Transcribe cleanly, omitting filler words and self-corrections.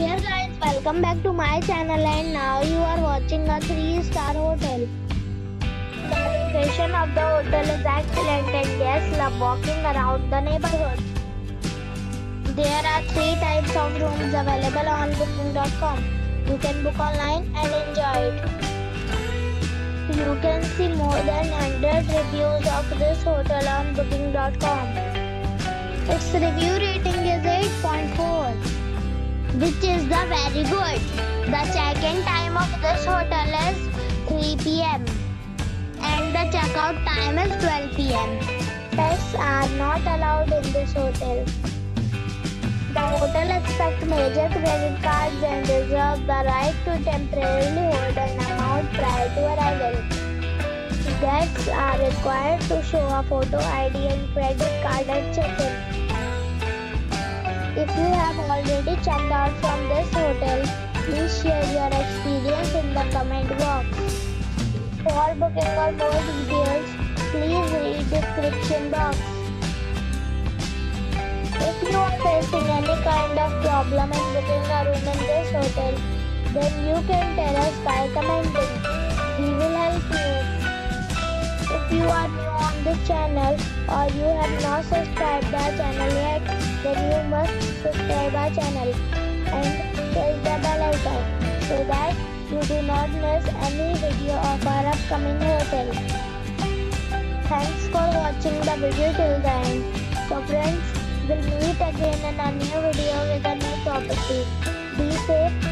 Dear guys, welcome back to my channel, and now you are watching a 3-star hotel. The location of the hotel is excellent, and guests love walking around the neighborhood. There are 3 types of rooms available on booking.com. You can book online and enjoy it. You can see more than 100 reviews of this hotel on booking.com. Its review rating is 8.4, which is the very good. The check-in time of this hotel is 3 p.m. and the check-out time is 12 p.m. Pets are not allowed in this hotel. The hotel accepts major credit cards and reserves the right to temporarily hold an amount prior to arrival. Guests are required to show a photo ID and credit card at check-in. If you have already checked out from this hotel, please share your experience in the comment box. For booking or more details, please read the description box. If you are facing any kind of problem in booking a room in this hotel, then you can tell us by commenting. We will help you. If you are new on this channel or you have not subscribed our channel yet, then you must subscribe our channel and press the bell icon so that you do not miss any video of our upcoming hotel. Thanks for watching the video till the end. So friends, we'll meet again in a new video with a new property. Be safe.